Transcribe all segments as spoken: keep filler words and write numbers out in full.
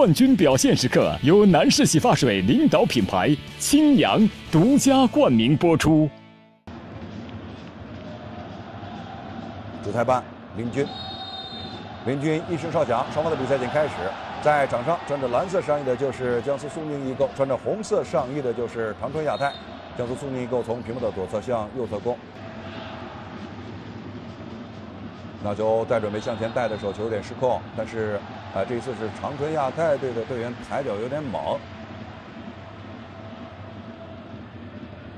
冠军表现时刻，由男士洗发水领导品牌清扬独家冠名播出。主裁判林军，林军一声哨响，双方的比赛已经开始。在场上穿着蓝色上衣的就是江苏苏宁易购，穿着红色上衣的就是长春亚泰。江苏苏宁易购从屏幕的左侧向右侧攻。 那球在准备向前带的时候，球有点失控，但是啊、呃，这一次是长春亚泰队的队员踩脚有点猛。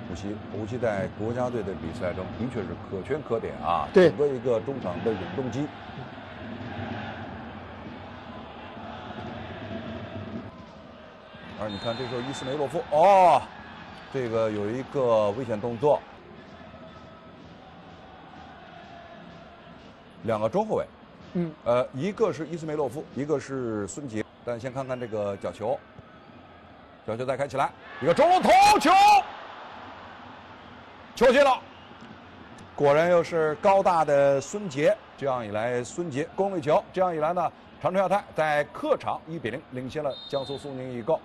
吴曦，吴曦在国家队的比赛中的确是可圈可点啊，对，整个一个中场的永动机。而你看，这时候伊斯梅洛夫哦，这个有一个危险动作。 两个中后卫，嗯，呃，一个是伊斯梅洛夫，一个是孙杰。但先看看这个角球，角球再开起来，一个中路头球，球进了。果然又是高大的孙杰。这样一来，孙杰攻了一球。这样一来呢，长春亚泰在客场一比零领先了江苏苏宁易购。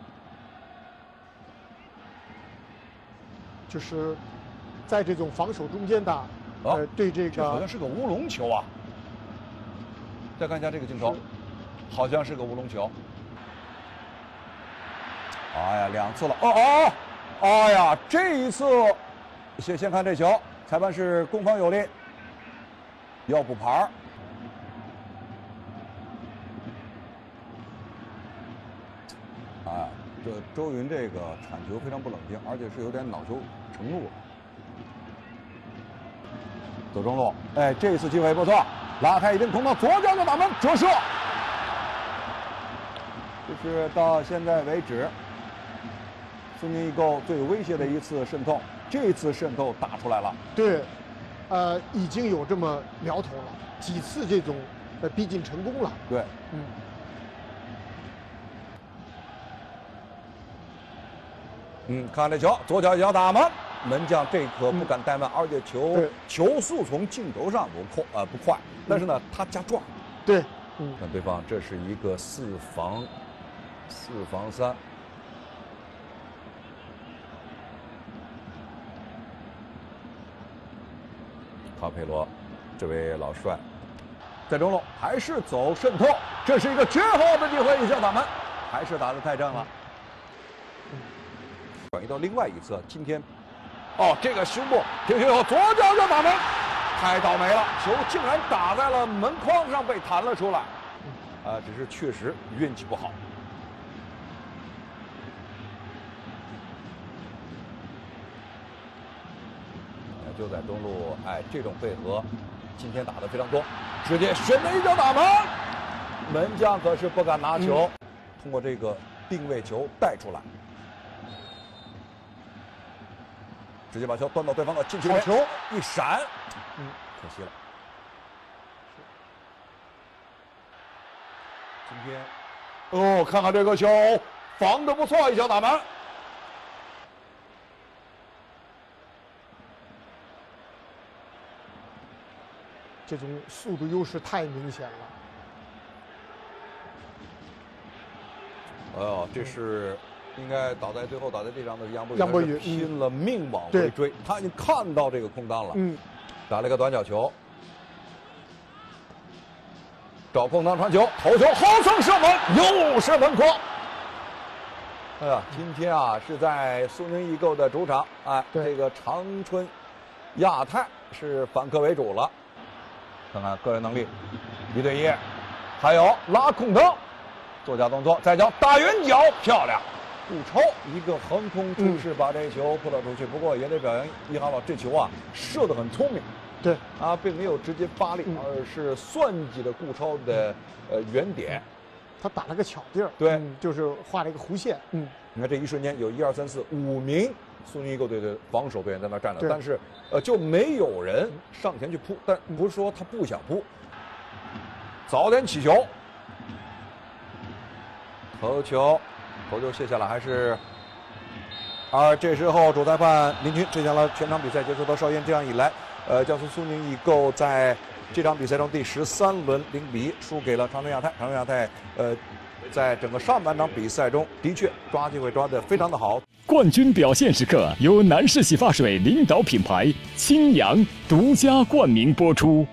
就是在这种防守中间打，呃，对这个这好像是个乌龙球啊。 再看一下这个镜头，好像是个乌龙球。哎呀，两次了！哦哦，哎呀，这一次，先先看这球，裁判是攻方有利，要补牌。哎，这周云这个铲球非常不冷静，而且是有点恼羞成怒了。走中路，哎，这一次机会不错。 拉开一定空档，左脚就打门折射。这是到现在为止，苏宁易购最威胁的一次渗透，这次渗透打出来了。对，呃，已经有这么苗头了，几次这种呃逼近成功了。对，嗯。嗯，看这球，左脚一脚打门。 门将这颗不敢怠慢，嗯、而且球球速从镜头上不快，呃不快，但是呢他加撞，对，嗯，看对方这是一个四防四防三，卡佩罗，这位老帅，在中路还是走渗透，这是一个绝好的机会，一脚打门，还是打得太正了，嗯、转移到另外一侧，今天。 哦，这个胸部停球以后，左脚就打门，太倒霉了，球竟然打在了门框上，被弹了出来。啊，只是确实运气不好。就在中路，哎，这种配合今天打得非常多，直接神的一脚打门，门将可是不敢拿球，嗯、通过这个定位球带出来。 直接把球端到对方的禁区里，球一闪，嗯，可惜了。今天，哦，看看这个球，防得不错，一脚打门。这种速度优势太明显了。哎呦，这是。 应该倒在最后倒在地上的杨博宇，杨博宇拼了命往回追，嗯、他已经看到这个空当了，嗯，打了一个短角球，找空当传球，头球横送射门，又是门框。哎呀，今天啊是在苏宁易购的主场，哎，这个长春亚泰是反客为主了，看看个人能力，一对一，还有拉空当，做假动作，再脚打远角，漂亮。 顾超一个横空出世，把这球扑了出去。不过也得表扬伊哈洛，这球啊射得很聪明。对啊，并没有直接发力，而是算计了顾超的呃远点。他打了个巧劲儿，对，就是画了一个弧线。嗯，你看这一瞬间有一二三四五名苏宁易购队的防守队员在那站着，但是呃就没有人上前去扑。但不是说他不想扑，早点起球，头球。 头球卸下了，还是，而这时候主裁判林军吹响了全场比赛结束的哨音。这样一来，呃，江苏苏宁易购在这场比赛中第十三轮零比一输给了长春亚泰。长春亚泰呃在整个上半场比赛中，的确抓机会抓得非常的好。冠军表现时刻由男士洗发水领导品牌清扬独家冠名播出。